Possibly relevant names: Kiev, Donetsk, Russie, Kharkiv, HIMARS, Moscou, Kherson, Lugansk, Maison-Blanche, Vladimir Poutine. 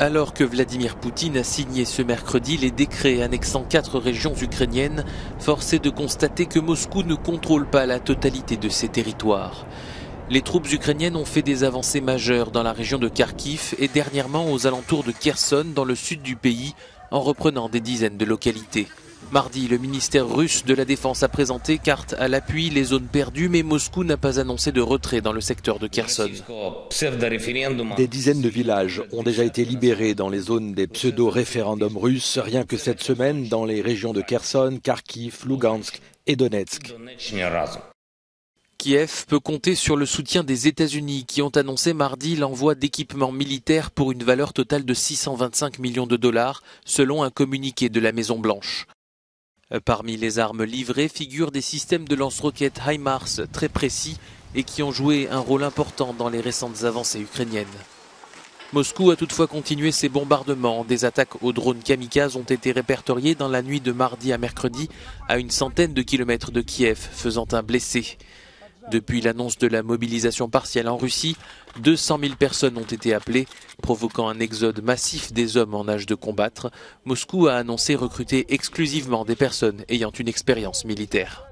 Alors que Vladimir Poutine a signé ce mercredi les décrets annexant 4 régions ukrainiennes, force est de constater que Moscou ne contrôle pas la totalité de ces territoires. Les troupes ukrainiennes ont fait des avancées majeures dans la région de Kharkiv et dernièrement aux alentours de Kherson dans le sud du pays, en reprenant des dizaines de localités. Mardi, le ministère russe de la Défense a présenté carte à l'appui les zones perdues, mais Moscou n'a pas annoncé de retrait dans le secteur de Kherson. Des dizaines de villages ont déjà été libérés dans les zones des pseudo-référendums russes, rien que cette semaine dans les régions de Kherson, Kharkiv, Lugansk et Donetsk. Kiev peut compter sur le soutien des États-Unis qui ont annoncé mardi l'envoi d'équipements militaires pour une valeur totale de 625 millions $, selon un communiqué de la Maison-Blanche. Parmi les armes livrées figurent des systèmes de lance-roquettes HIMARS très précis et qui ont joué un rôle important dans les récentes avancées ukrainiennes. Moscou a toutefois continué ses bombardements. Des attaques aux drones kamikazes ont été répertoriées dans la nuit de mardi à mercredi à une centaine de kilomètres de Kiev, faisant un blessé. Depuis l'annonce de la mobilisation partielle en Russie, 200 000 personnes ont été appelées, provoquant un exode massif des hommes en âge de combattre. Moscou a annoncé recruter exclusivement des personnes ayant une expérience militaire.